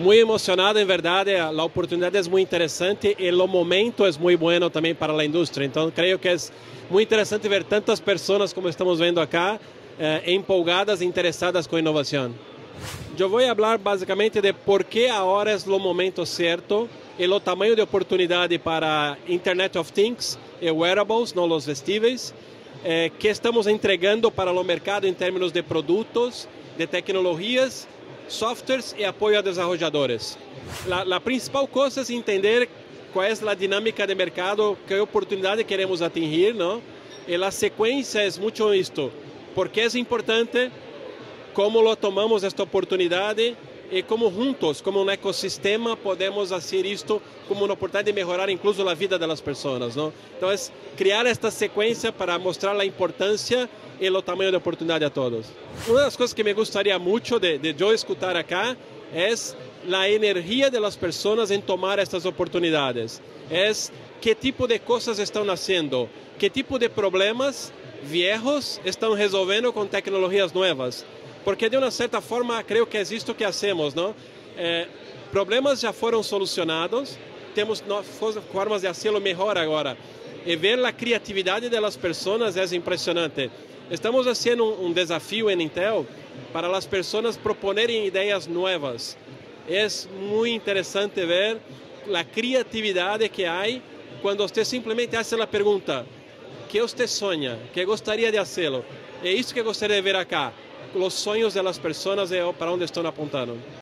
Muito emocionado, em verdade, a oportunidade é muito interessante e o momento é muito bom também para a indústria. Então, creio que é muito interessante ver tantas pessoas, como estamos vendo aqui, empolgadas, interessadas com a inovação. Eu vou falar basicamente de por que agora é o momento certo e o tamanho de oportunidade para Internet of Things e wearables, não os vestíveis, que estamos entregando para o mercado em termos de produtos, de tecnologias, softwares e apoio a desenvolvedores. A principal coisa é entender qual é a dinâmica de mercado, que oportunidade queremos atingir, não? E a sequência é muito isto, porque é importante como lo tomamos esta oportunidade e como juntos, como um ecossistema, podemos fazer isto como uma oportunidade de melhorar, inclusive, a vida das pessoas, não? Então, é criar esta sequência para mostrar a importância e o tamanho da oportunidade a todos. Uma das coisas que me gostaria muito de eu escutar aqui é a energia das pessoas em tomar estas oportunidades. É que tipo de coisas estão nascendo, que tipo de problemas viejos estão resolvendo com tecnologias novas. Porque, de uma certa forma, creio que é isto que fazemos, não? Problemas já foram solucionados, temos formas de fazê-lo melhor agora. E ver a criatividade das pessoas é impressionante. Estamos fazendo um desafio em Intel para as pessoas proponerem ideias novas. É muito interessante ver a criatividade que há quando você simplesmente faz a pergunta: que você sonha? Que gostaria de fazê-lo? É isso que gostaria de ver aqui. Os sonhos das pessoas é para onde estão apontando.